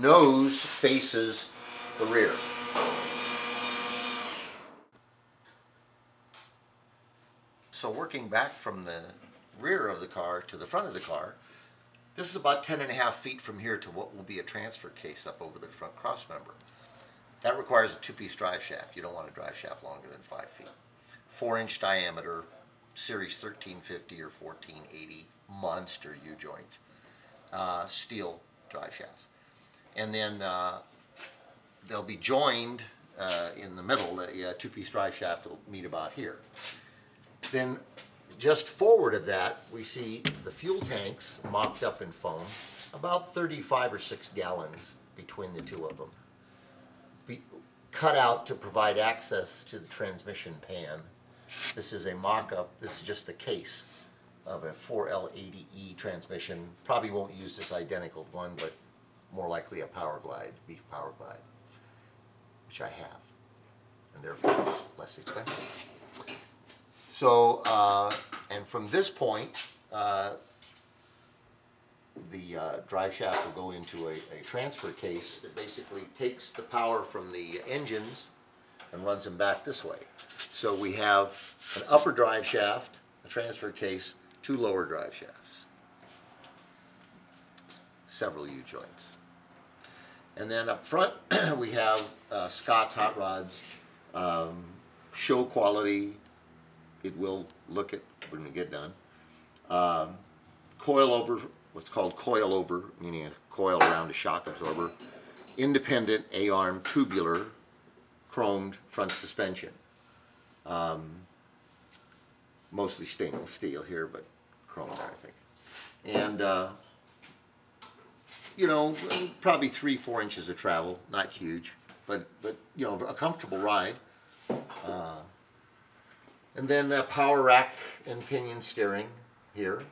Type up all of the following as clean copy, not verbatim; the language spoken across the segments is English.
nose faces the rear. So working back from the rear of the car to the front of the car, this is about 10.5 feet from here to what will be a transfer case up over the front cross member. That requires a two-piece drive shaft. You don't want a drive shaft longer than 5 feet. 4-inch diameter, series 1350 or 1480, monster U-joints, steel drive shafts. And then they'll be joined in the middle. A two-piece drive shaft will meet about here. Then just forward of that, we see the fuel tanks mocked up in foam, about 35 or 6 gallons between the two of them, be cut out to provide access to the transmission pan. This is a mock-up. This is just the case of a 4L80E transmission. Probably won't use this identical one, but more likely a Power Glide, beef Power Glide, which I have, and therefore less expensive. So, and from this point, the drive shaft will go into a transfer case that basically takes the power from the engines and runs them back this way. So we have an upper drive shaft, a transfer case, two lower drive shafts, several U-joints. And then up front, we have Scott's Hot Rods, show quality. It will look at when we get done. Coil over, what's called coil over, meaning a coil around a shock absorber. Independent A-arm tubular chromed front suspension. Mostly stainless steel here, but chromed, I think. And, you know, probably 3-4 inches of travel, not huge, but you know, a comfortable ride. And then power rack and pinion steering here.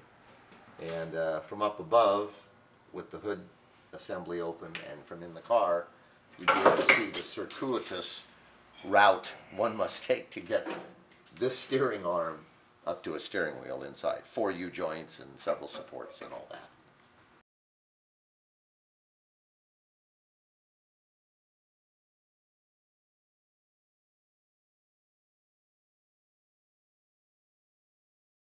And from up above, with the hood assembly open and from in the car, you'll be able to see the circuitous route one must take to get this steering arm up to a steering wheel inside. 4 U-joints and several supports and all that.